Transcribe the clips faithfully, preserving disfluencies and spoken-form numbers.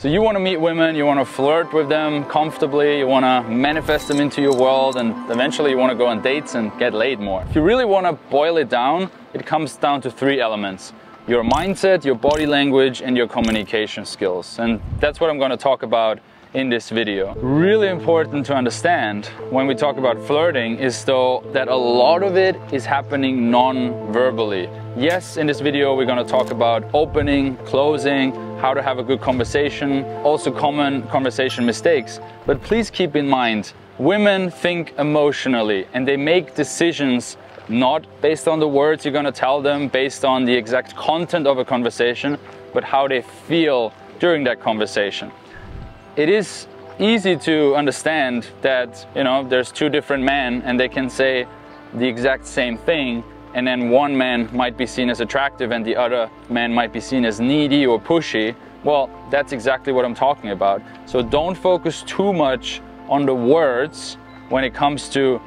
So you want to meet women, you want to flirt with them comfortably, you want to manifest them into your world, and eventually you want to go on dates and get laid more. If you really want to boil it down, it comes down to three elements: your mindset, your body language, and your communication skills. And that's what I'm going to talk about in this video. Really important to understand when we talk about flirting is though that a lot of it is happening non-verbally. Yes, in this video we're going to talk about opening, closing, how to have a good conversation, also common conversation mistakes. But please keep in mind, women think emotionally and they make decisions not based on the words you're going to tell them, based on the exact content of a conversation, but how they feel during that conversation. It is easy to understand that, you know, there's two different men and they can say the exact same thing, and then one man might be seen as attractive and the other man might be seen as needy or pushy. Well, that's exactly what I'm talking about. So don't focus too much on the words when it comes to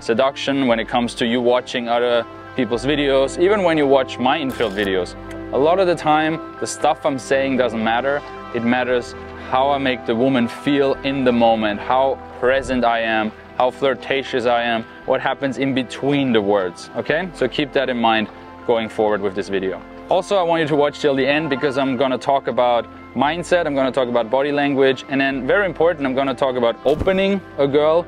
seduction, when it comes to you watching other people's videos, even when you watch my infield videos. A lot of the time, the stuff I'm saying doesn't matter. It matters how I make the woman feel in the moment, how present I am, how flirtatious I am, what happens in between the words, okay? So keep that in mind going forward with this video. Also, I want you to watch till the end because I'm gonna talk about mindset, I'm gonna talk about body language, and then very important, I'm gonna talk about opening a girl,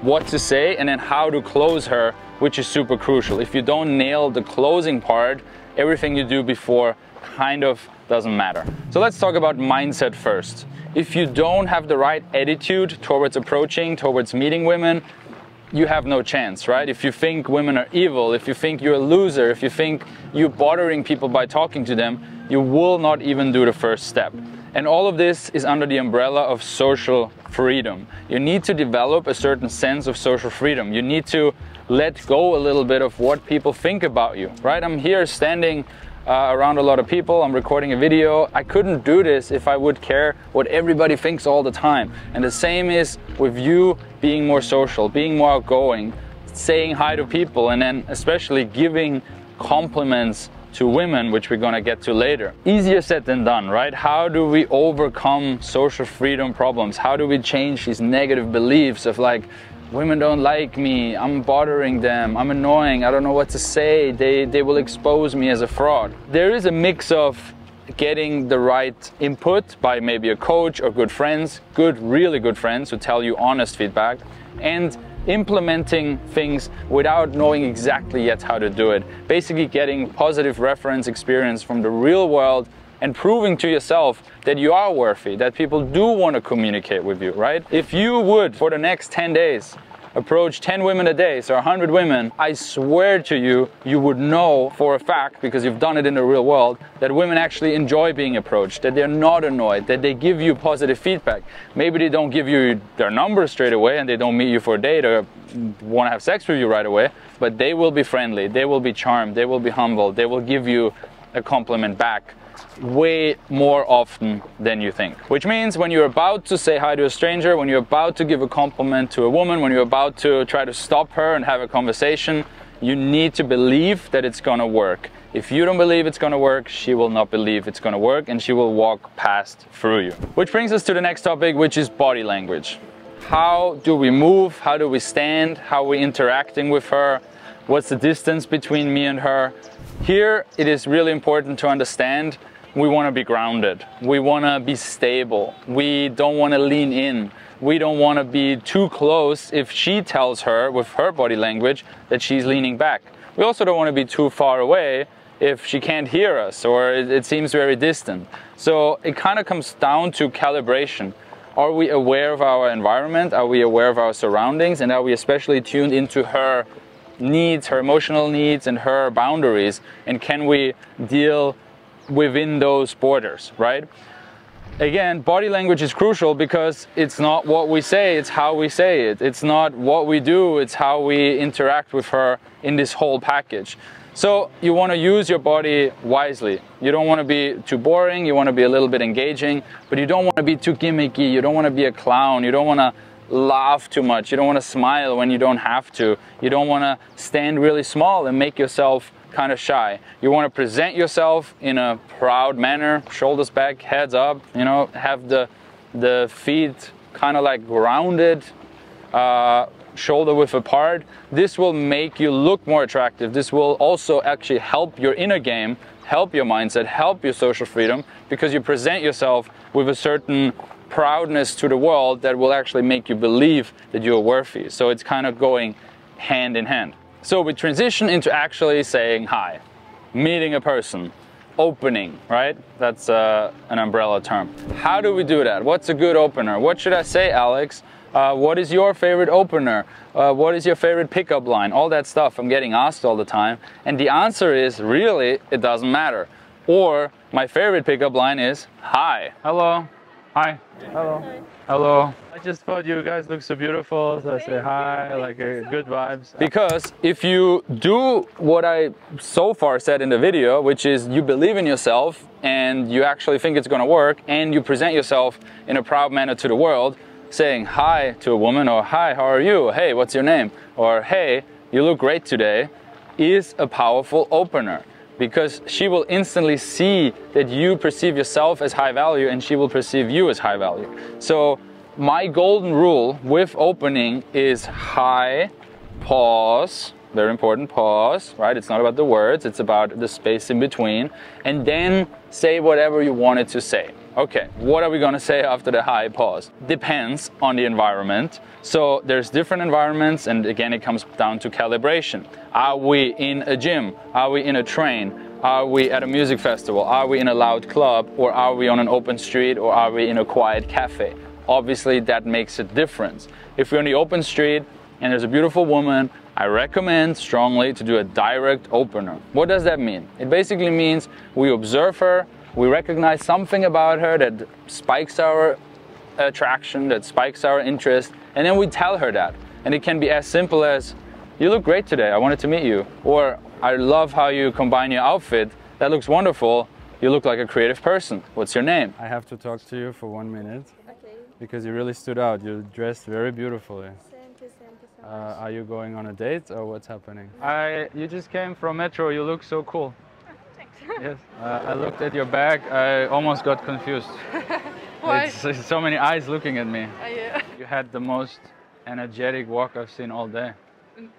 what to say, and then how to close her, which is super crucial. If you don't nail the closing part, everything you do before kind of doesn't matter. So let's talk about mindset first. If you don't have the right attitude towards approaching, towards meeting women, you have no chance, right? If you think women are evil, if you think you're a loser, if you think you're bothering people by talking to them, you will not even do the first step. And all of this is under the umbrella of social freedom. You need to develop a certain sense of social freedom. You need to let go a little bit of what people think about you, right? I'm here standing Uh, around a lot of people, I'm recording a video. I couldn't do this if I would care what everybody thinks all the time. And the same is with you being more social, being more outgoing, saying hi to people, and then especially giving compliments to women, which we're gonna get to later. Easier said than done, right? How do we overcome social freedom problems? How do we change these negative beliefs of like, women don't like me, I'm bothering them, I'm annoying, I don't know what to say, they, they will expose me as a fraud. There is a mix of getting the right input by maybe a coach or good friends, good, really good friends who tell you honest feedback, and implementing things without knowing exactly yet how to do it. Basically getting positive reference experience from the real world and proving to yourself that you are worthy, that people do want to communicate with you, right? If you would, for the next ten days, approach ten women a day, so one hundred women, I swear to you, you would know for a fact, because you've done it in the real world, that women actually enjoy being approached, that they're not annoyed, that they give you positive feedback. Maybe they don't give you their number straight away and they don't meet you for a date or want to have sex with you right away, but they will be friendly, they will be charmed, they will be humble, they will give you a compliment back way more often than you think. Which means when you're about to say hi to a stranger, when you're about to give a compliment to a woman, when you're about to try to stop her and have a conversation, you need to believe that it's gonna work. If you don't believe it's gonna work, she will not believe it's gonna work and she will walk past through you. Which brings us to the next topic, which is body language. How do we move? How do we stand? How are we interacting with her? What's the distance between me and her? Here, it is really important to understand we want to be grounded, we want to be stable, we don't want to lean in, we don't want to be too close if she tells her with her body language that she's leaning back. We also don't want to be too far away if she can't hear us or it, it seems very distant. So it kind of comes down to calibration. Are we aware of our environment? Are we aware of our surroundings? And are we especially tuned into her needs, her emotional needs and her boundaries? And can we deal within those borders, right? Again, body language is crucial because it's not what we say, it's how we say it. It's not what we do, it's how we interact with her in this whole package. So you want to use your body wisely. You don't want to be too boring, you want to be a little bit engaging, but you don't want to be too gimmicky, you don't want to be a clown, you don't want to laugh too much, you don't want to smile when you don't have to, you don't want to stand really small and make yourself kind of shy. You want to present yourself in a proud manner, shoulders back, heads up, you know, have the, the feet kind of like grounded, uh, shoulder width apart. This will make you look more attractive. This will also actually help your inner game, help your mindset, help your social freedom, because you present yourself with a certain proudness to the world that will actually make you believe that you're worthy. So it's kind of going hand in hand. So we transition into actually saying hi, meeting a person, opening, right? That's uh, an umbrella term. How do we do that? What's a good opener? What should I say, Alex? Uh, what is your favorite opener? Uh, what is your favorite pickup line? All that stuff I'm getting asked all the time. And the answer is, really, it doesn't matter. Or my favorite pickup line is, hi. Hello. Hi. Hello. Hi. Hello. I just thought you guys look so beautiful, so I say hi, like uh, good vibes. Because if you do what I so far said in the video, which is you believe in yourself and you actually think it's gonna work and you present yourself in a proud manner to the world, saying hi to a woman or hi, how are you? Hey, what's your name? Or hey, you look great today, is a powerful opener. Because she will instantly see that you perceive yourself as high value and she will perceive you as high value. So my golden rule with opening is hi, pause, very important, pause, right? It's not about the words, it's about the space in between, and then say whatever you wanted to say. Okay, what are we gonna say after the hi, pause? Depends on the environment. So there's different environments, and again, it comes down to calibration. Are we in a gym? Are we in a train? Are we at a music festival? Are we in a loud club? Or are we on an open street? Or are we in a quiet cafe? Obviously, that makes a difference. If we're on the open street and there's a beautiful woman, I recommend strongly to do a direct opener. What does that mean? It basically means we observe her, we recognize something about her that spikes our attraction, that spikes our interest, and then we tell her that. And it can be as simple as, you look great today, I wanted to meet you. Or, I love how you combine your outfit, that looks wonderful, you look like a creative person. What's your name? I have to talk to you for one minute. Okay. Because you really stood out, you dressed very beautifully. Thank you, thank you so much. Uh, are you going on a date or what's happening? I, you just came from Metro, you look so cool. Yes, uh, I looked at your bag, I almost got confused. Why? It's, it's so many eyes looking at me. Uh, yeah. You had the most energetic walk I've seen all day.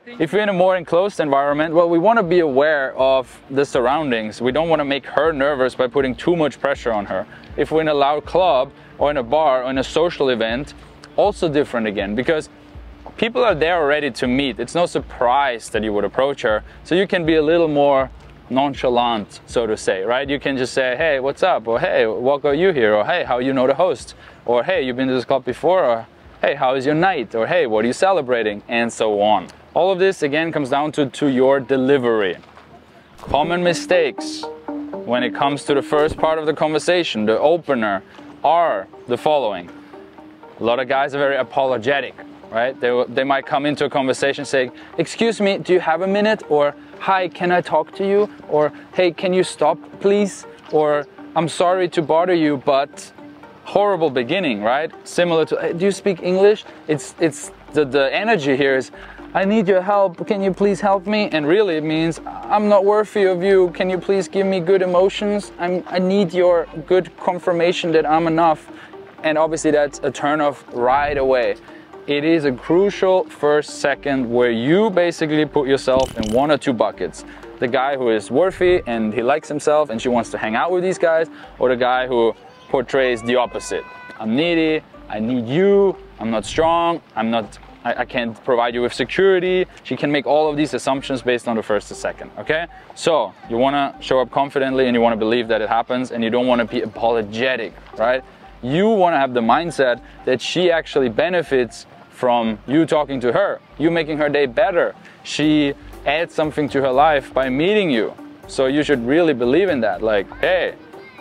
If you're in a more enclosed environment, well, we want to be aware of the surroundings. We don't want to make her nervous by putting too much pressure on her. If we're in a loud club or in a bar or in a social event, also different again, because people are there already to meet. It's no surprise that you would approach her, so you can be a little more nonchalant, so to say, right? You can just say, hey, what's up? Or hey, what got you here? Or hey, how you know the host? Or hey, you've been to this club before? Or hey, how is your night? Or hey, what are you celebrating? And so on. All of this again comes down to, to your delivery. Common mistakes when it comes to the first part of the conversation, the opener, are the following. A lot of guys are very apologetic, right? They, they might come into a conversation saying, excuse me, do you have a minute? Or hi, can I talk to you? Or hey, can you stop please? Or I'm sorry to bother you, but horrible beginning, right? Similar to, hey, do you speak English? It's, it's the, the energy here is, I need your help, can you please help me? And really it means, I'm not worthy of you, can you please give me good emotions? I'm, I need your good confirmation that I'm enough. And obviously that's a turn off right away. It is a crucial first second where you basically put yourself in one or two buckets. The guy who is worthy and he likes himself and she wants to hang out with these guys, or the guy who portrays the opposite. I'm needy, I need you, I'm not strong, I'm not, I, I can't provide you with security. She can make all of these assumptions based on the first or second, okay? So you wanna show up confidently and you wanna believe that it happens and you don't wanna be apologetic, right? You wanna have the mindset that she actually benefits from you talking to her, you making her day better. She adds something to her life by meeting you. So you should really believe in that. Like, hey,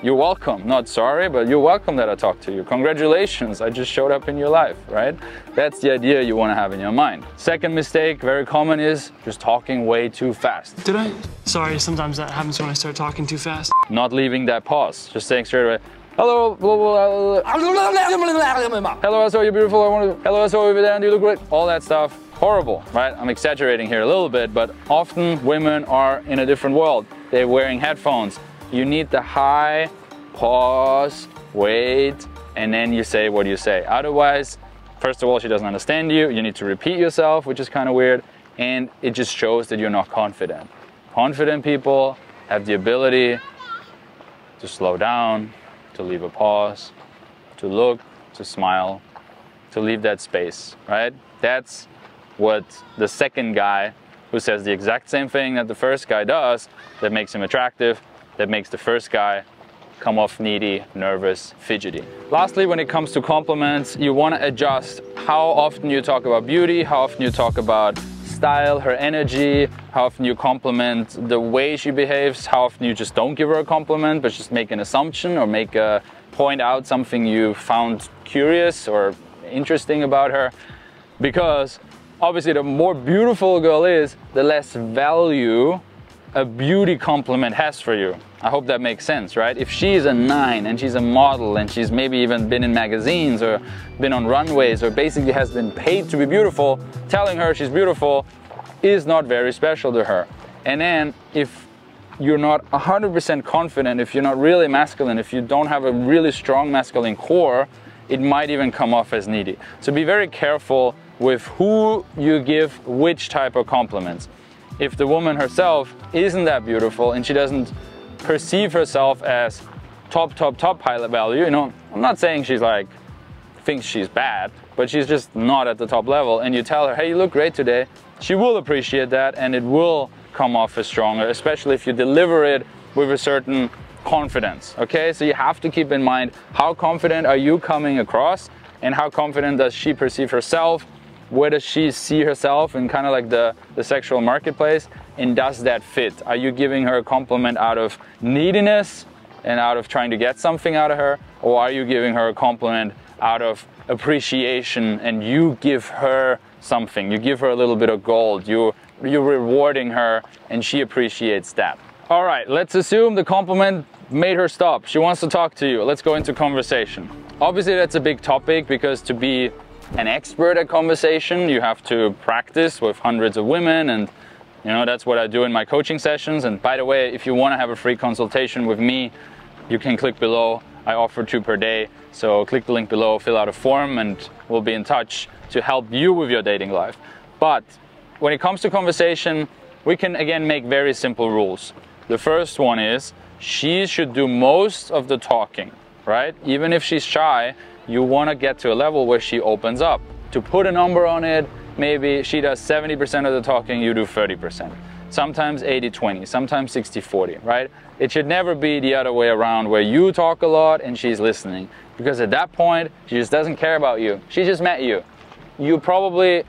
you're welcome. Not sorry, but you're welcome that I talked to you. Congratulations, I just showed up in your life, right? That's the idea you want to have in your mind. Second mistake, very common, is just talking way too fast. Did I? Sorry, sometimes that happens when I start talking too fast. Not leaving that pause, just saying straight away, Hello, blah, blah, blah, blah. Hello, S O, you're beautiful. I want to, hello, S O, over there, and you look great. All that stuff. Horrible, right? I'm exaggerating here a little bit, but often women are in a different world. They're wearing headphones. You need the high, pause, wait, and then you say what you say. Otherwise, first of all, she doesn't understand you. You need to repeat yourself, which is kind of weird. And it just shows that you're not confident. Confident people have the ability to slow down, to leave a pause, to look, to smile, to leave that space, right? That's what the second guy who says the exact same thing that the first guy does, that makes him attractive, that makes the first guy come off needy, nervous, fidgety. Lastly, when it comes to compliments, you want to adjust how often you talk about beauty, how often you talk about style, her energy, how often you compliment the way she behaves, how often you just don't give her a compliment, but just make an assumption or make a point out something you found curious or interesting about her. Because obviously the more beautiful a girl is, the less value a beauty compliment has for you. I hope that makes sense, right? If she's a nine and she's a model and she's maybe even been in magazines or been on runways or basically has been paid to be beautiful, telling her she's beautiful is not very special to her. And then if you're not one hundred percent confident, if you're not really masculine, if you don't have a really strong masculine core, it might even come off as needy. So be very careful with who you give which type of compliments. If the woman herself isn't that beautiful and she doesn't perceive herself as top, top, top pilot value, you know, I'm not saying she's like, thinks she's bad, but she's just not at the top level, and you tell her, hey, you look great today, she will appreciate that and it will come off as stronger, especially if you deliver it with a certain confidence, okay? So you have to keep in mind, how confident are you coming across and how confident does she perceive herself? Where does she see herself in kind of like the, the sexual marketplace? And does that fit? Are you giving her a compliment out of neediness and out of trying to get something out of her? Or are you giving her a compliment out of appreciation and you give her something? You give her a little bit of gold. You, you're rewarding her and she appreciates that. All right, let's assume the compliment made her stop. She wants to talk to you. Let's go into conversation. Obviously, that's a big topic because to be an expert at conversation, you have to practice with hundreds of women, and you know, that's what I do in my coaching sessions. And by the way, if you want to have a free consultation with me, you can click below. I offer two per day, so click the link below, fill out a form, and we'll be in touch to help you with your dating life. But when it comes to conversation, we can again make very simple rules. The first one is she should do most of the talking, right? Even if she's shy, you want to get to a level where she opens up. To put a number on it, maybe she does seventy percent of the talking, you do thirty percent. Sometimes eighty twenty, sometimes sixty forty, right? It should never be the other way around where you talk a lot and she's listening. Because at that point, she just doesn't care about you. She just met you. You're probably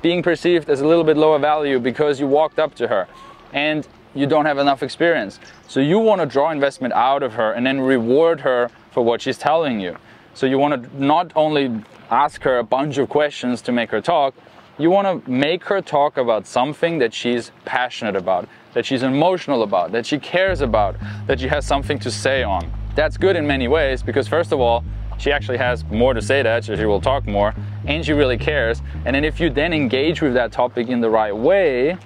being perceived as a little bit lower value because you walked up to her and you don't have enough experience. So you want to draw investment out of her and then reward her for what she's telling you. So you want to not only ask her a bunch of questions to make her talk, you want to make her talk about something that she's passionate about, that she's emotional about, that she cares about, that she has something to say on. That's good in many ways because first of all, she actually has more to say that, so she will talk more and she really cares. And then if you then engage with that topic in the right way,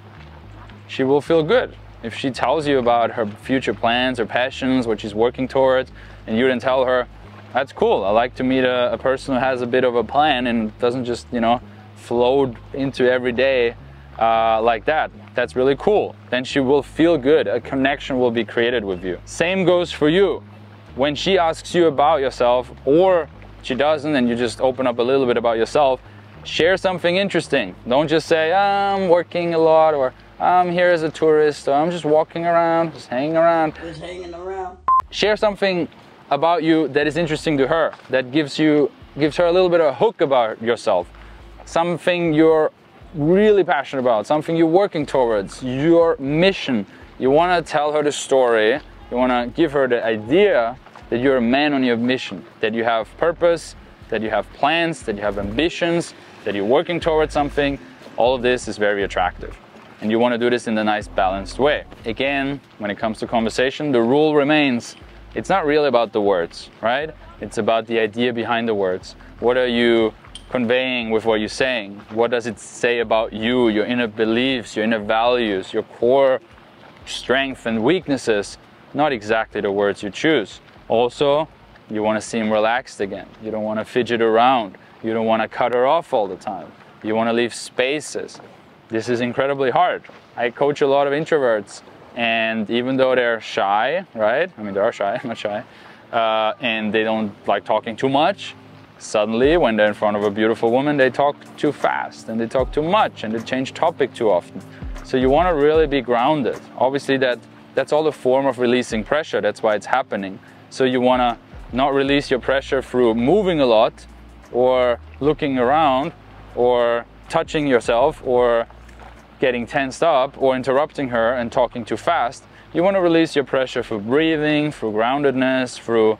she will feel good. If she tells you about her future plans, her passions, what she's working towards, and you then tell her, that's cool. I like to meet a, a person who has a bit of a plan and doesn't just, you know, float into every day uh, like that. That's really cool. Then she will feel good. A connection will be created with you. Same goes for you. When she asks you about yourself or she doesn't and you just open up a little bit about yourself, share something interesting. Don't just say, I'm working a lot, or I'm here as a tourist, or I'm just walking around, just hanging around. Just hanging around. Share something about you that is interesting to her, that gives you gives her a little bit of a hook about yourself, something you're really passionate about, something you're working towards, your mission. You want to tell her the story, you want to give her the idea that you're a man on your mission, that you have purpose, that you have plans, that you have ambitions, that you're working towards something. All of this is very attractive. And you want to do this in a nice, balanced way. Again, when it comes to conversation, the rule remains, it's not really about the words, right? It's about the idea behind the words. What are you conveying with what you're saying? What does it say about you, your inner beliefs, your inner values, your core strengths and weaknesses? Not exactly the words you choose. Also, you want to seem relaxed again. You don't want to fidget around. You don't want to cut her off all the time. You want to leave spaces. This is incredibly hard. I coach a lot of introverts, and even though they're shy, right? I mean, they are shy, not shy. Uh, and they don't like talking too much. Suddenly, when they're in front of a beautiful woman, they talk too fast and they talk too much and they change topic too often. So you want to really be grounded. Obviously, that that's all a form of releasing pressure. That's why it's happening. So you want to not release your pressure through moving a lot or looking around or touching yourself or getting tensed up or interrupting her and talking too fast. You want to release your pressure through breathing, through groundedness, through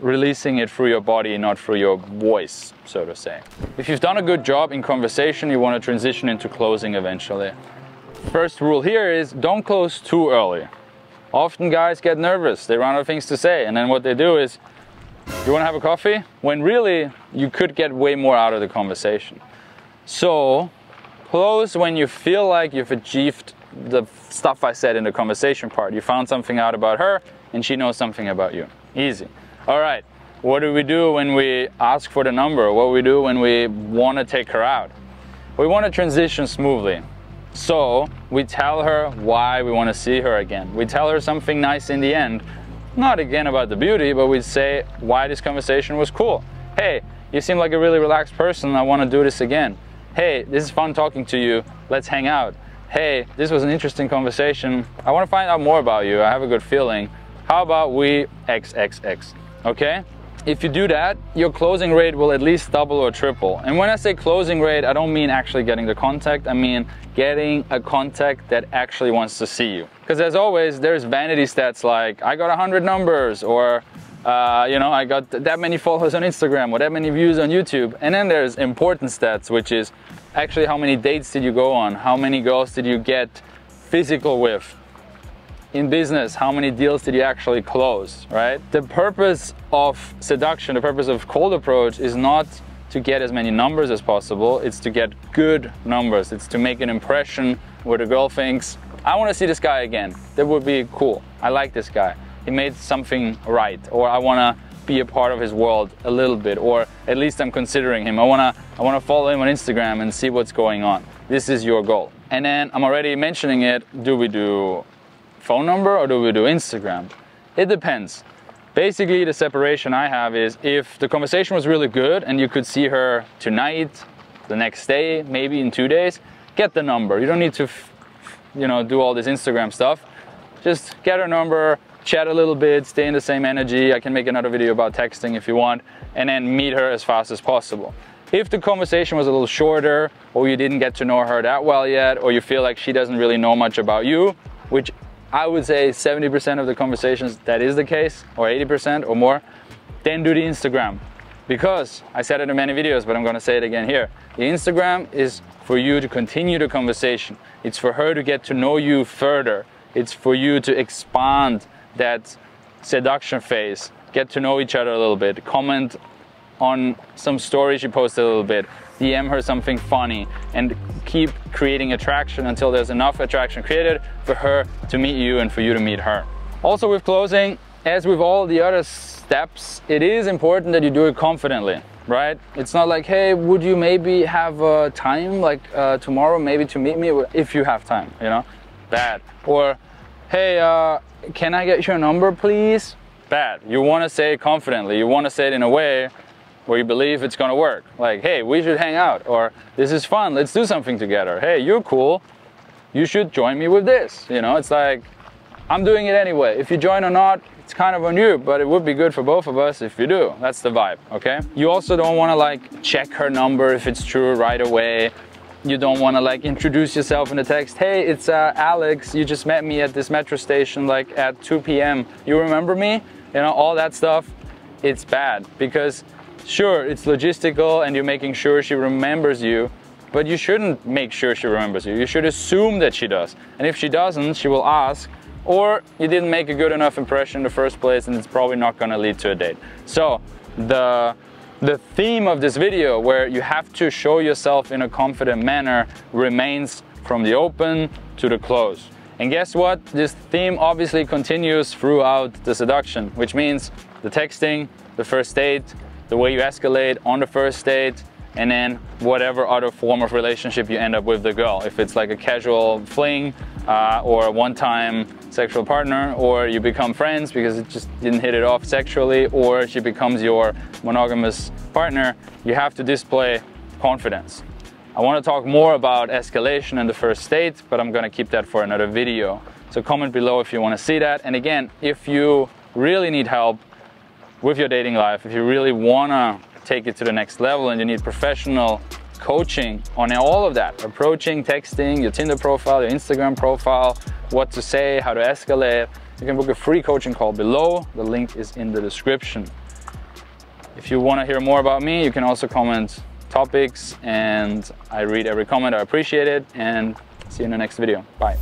releasing it through your body, not through your voice, so to say. If you've done a good job in conversation, you want to transition into closing eventually. First rule here is don't close too early. Often guys get nervous, they run out of things to say, and then what they do is, you want to have a coffee? When really, you could get way more out of the conversation. So, close when you feel like you've achieved the stuff I said in the conversation part. You found something out about her, and she knows something about you. Easy. All right, what do we do when we ask for the number? What do we do when we want to take her out? We want to transition smoothly. So we tell her why we want to see her again. We tell her something nice in the end. Not again about the beauty, but we say why this conversation was cool. Hey, you seem like a really relaxed person. I want to do this again. Hey, this is fun talking to you. Let's hang out. Hey, this was an interesting conversation. I want to find out more about you. I have a good feeling. How about we X X X? Okay? If you do that, your closing rate will at least double or triple. And when I say closing rate, I don't mean actually getting the contact. I mean getting a contact that actually wants to see you. Because as always, there's vanity stats like, I got one hundred numbers, or, uh, you know, I got that many followers on Instagram, or that many views on YouTube. And then there's important stats, which is actually how many dates did you go on? How many girls did you get physical with? In business, how many deals did you actually close, right? The purpose of seduction, the purpose of cold approach is not to get as many numbers as possible, it's to get good numbers. It's to make an impression where the girl thinks, I wanna see this guy again. That would be cool. I like this guy. He made something right. Or I wanna be a part of his world a little bit, or at least I'm considering him. I wanna, I wanna follow him on Instagram and see what's going on. This is your goal. And then I'm already mentioning it, do we do phone number or do we do Instagram? It depends. Basically, the separation I have is if the conversation was really good and you could see her tonight, the next day, maybe in two days, get the number. You don't need to, you know, do all this Instagram stuff. Just get her number, chat a little bit, stay in the same energy. I can make another video about texting if you want, and then meet her as fast as possible. If the conversation was a little shorter, or you didn't get to know her that well yet, or you feel like she doesn't really know much about you, which I would say seventy percent of the conversations that is the case, or eighty percent or more, then do the Instagram. Because, I said it in many videos, but I'm gonna say it again here, the Instagram is for you to continue the conversation. It's for her to get to know you further. It's for you to expand that seduction phase, get to know each other a little bit, comment on some stories you posted a little bit, D M her something funny, and keep creating attraction until there's enough attraction created for her to meet you and for you to meet her. Also with closing, as with all the other steps, it is important that you do it confidently, right? It's not like, hey, would you maybe have uh, time, like uh, tomorrow maybe to meet me, if you have time, you know? Bad. Or, hey, uh, can I get your number, please? Bad. You wanna say it confidently, you wanna say it in a way where you believe it's gonna work. Like, hey, we should hang out, or this is fun, let's do something together. Hey, you're cool, you should join me with this. You know, it's like, I'm doing it anyway. If you join or not, it's kind of on you, but it would be good for both of us if you do. That's the vibe, okay? You also don't wanna like check her number if it's true right away. You don't wanna like introduce yourself in the text. Hey, it's uh, Alex, you just met me at this metro station like at two P M You remember me? You know, all that stuff, it's bad because sure, it's logistical and you're making sure she remembers you, but you shouldn't make sure she remembers you. You should assume that she does. And if she doesn't, she will ask, or you didn't make a good enough impression in the first place and it's probably not going to lead to a date. So the the theme of this video, where you have to show yourself in a confident manner, remains from the open to the close. And guess what? This theme obviously continues throughout the seduction, which means the texting, the first date, the way you escalate on the first date, and then whatever other form of relationship you end up with the girl. If it's like a casual fling uh, or a one-time sexual partner, or you become friends because it just didn't hit it off sexually, or she becomes your monogamous partner, you have to display confidence. I want to talk more about escalation in the first date, but I'm going to keep that for another video. So comment below if you want to see that. And again, if you really need help with your dating life, if you really want to take it to the next level and you need professional coaching on all of that, approaching, texting, your Tinder profile, your Instagram profile, what to say, how to escalate, you can book a free coaching call below. The link is in the description. If you want to hear more about me, you can also comment topics, and I read every comment. I appreciate it, and see you in the next video. Bye.